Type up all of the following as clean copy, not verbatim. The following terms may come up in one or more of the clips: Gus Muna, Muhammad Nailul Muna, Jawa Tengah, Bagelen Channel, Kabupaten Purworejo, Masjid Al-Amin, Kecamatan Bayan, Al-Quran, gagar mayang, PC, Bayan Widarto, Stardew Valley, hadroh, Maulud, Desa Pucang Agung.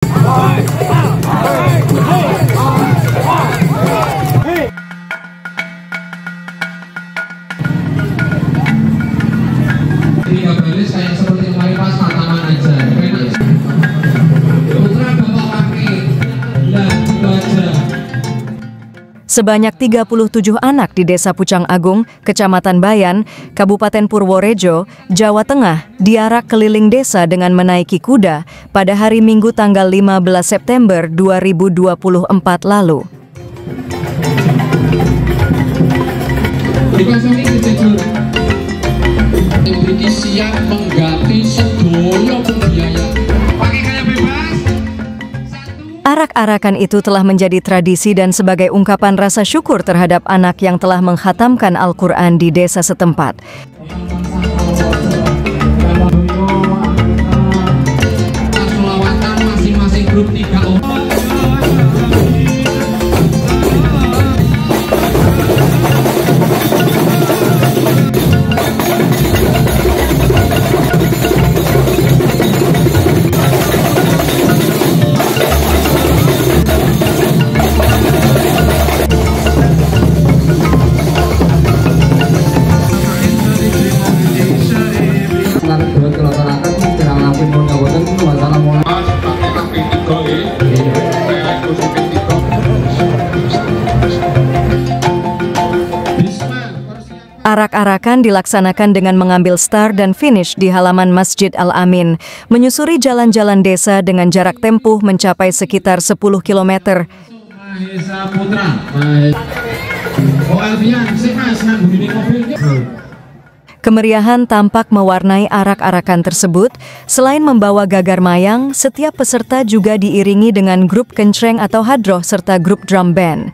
Kayak seperti kemarin pas mataman aja enak. Putra Bapak Wakil lah baca. Sebanyak 37 anak di Desa Pucang Agung, Kecamatan Bayan, Kabupaten Purworejo, Jawa Tengah diarak keliling desa dengan menaiki kuda pada hari Minggu tanggal 15 September 2024 lalu. Siap mengganti sedoyo pembiaya. Pakaiannya bebas. Arak-arakan itu telah menjadi tradisi dan sebagai ungkapan rasa syukur terhadap anak yang telah menghatamkan Al-Quran di desa setempat. Selawatan masing-masing grup 3 orang. Arak-arakan dilaksanakan dengan mengambil start dan finish di halaman Masjid Al-Amin, menyusuri jalan-jalan desa dengan jarak tempuh mencapai sekitar 10 km. Kemeriahan tampak mewarnai arak-arakan tersebut. Selain membawa gagar mayang, setiap peserta juga diiringi dengan grup kencreng atau hadroh serta grup drum band.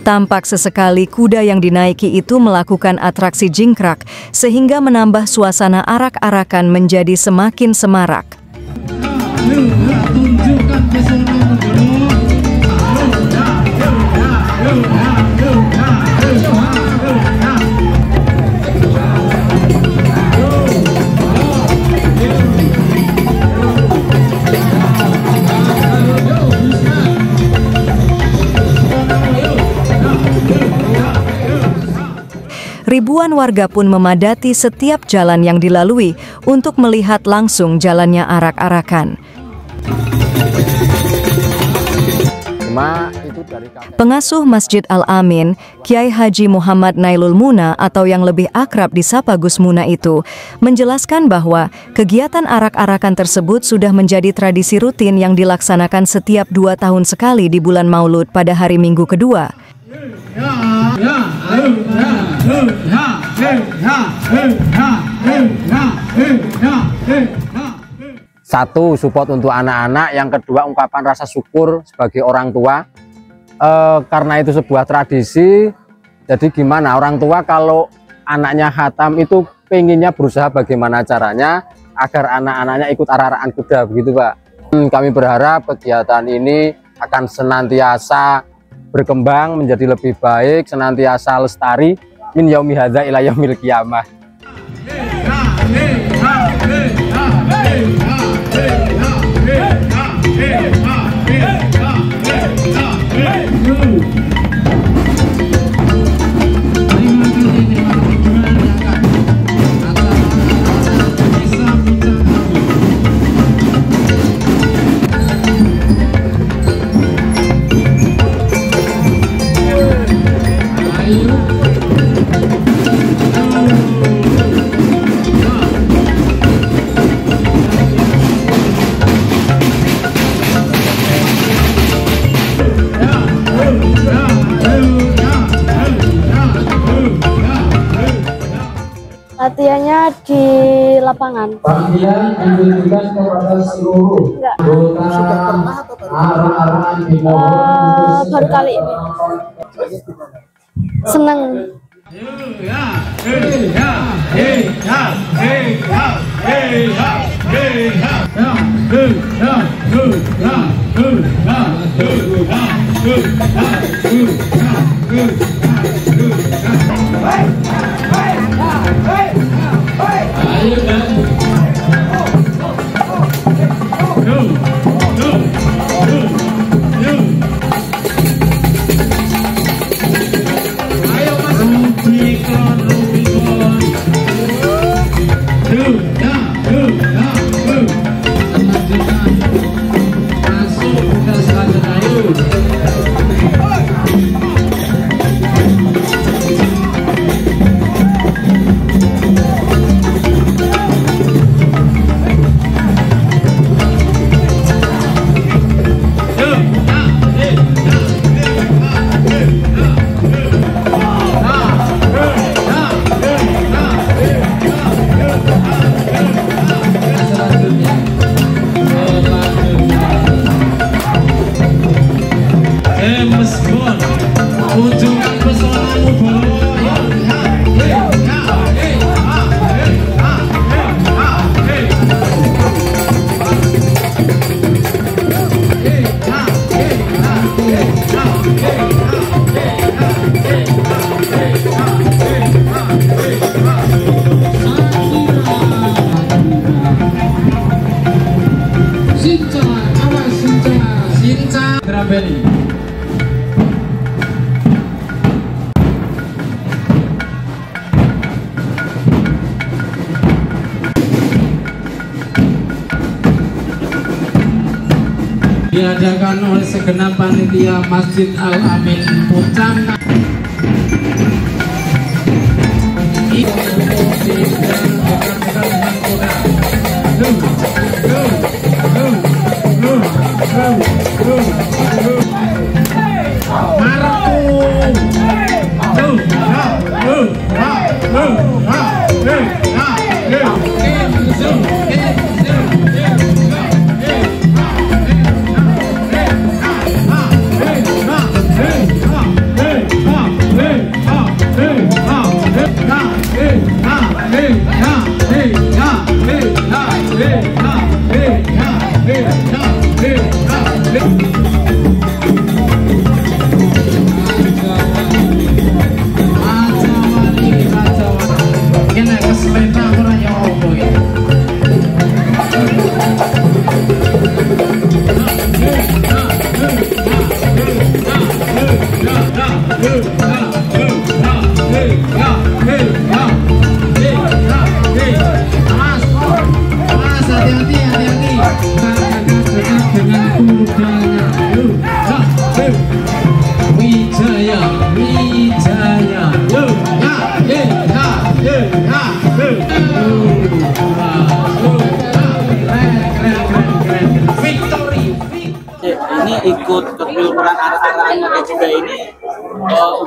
Tampak sesekali kuda yang dinaiki itu melakukan atraksi jingkrak, sehingga menambah suasana arak-arakan menjadi semakin semarak. Ribuan warga pun memadati setiap jalan yang dilalui untuk melihat langsung jalannya arak-arakan. Pengasuh Masjid Al-Amin, Kiai Haji Muhammad Nailul Muna atau yang lebih akrab disapa Gus Muna itu, menjelaskan bahwa kegiatan arak-arakan tersebut sudah menjadi tradisi rutin yang dilaksanakan setiap 2 tahun sekali di bulan Maulud pada hari Minggu kedua. Satu, support untuk anak-anak. Yang kedua, ungkapan rasa syukur sebagai orang tua. Karena itu sebuah tradisi. Jadi gimana orang tua kalau anaknya khatam itu pengennya berusaha bagaimana caranya agar anak-anaknya ikut arak-arakan kuda, begitu Pak. Kami berharap kegiatan ini akan senantiasa berkembang menjadi lebih baik, senantiasa lestari min yaumi hadza ila yaumil qiyamah. Latihannya di lapangan. Latihan diberikan kepada seluruh anggota arah-arahan di Baru kali ini. Senang. Diadakan oleh segenap panitia Masjid Al-Amin Pucang ikut kepilperan anak-anak juga ini.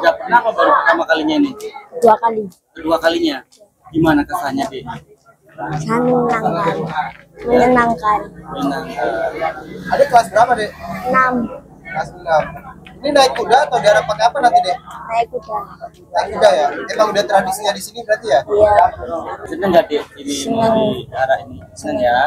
Udah pernah apa baru pertama kalinya ini? Dua kali. Kedua kalinya? Gimana kesannya, Dek? Menyenangkan. Menyenangkan. Adik kelas berapa, Dek? 6. Kelas 6. Ini naik kuda atau diarah pakai apa nanti, Dek? Naik kuda. Naik kuda ya? Emang udah tradisinya di sini berarti ya? Iya. Seneng nggak, Dek? Ini mau di arah ini. Seneng ya?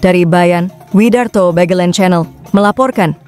Dari Bayan, Widarto, Bagelen Channel melaporkan.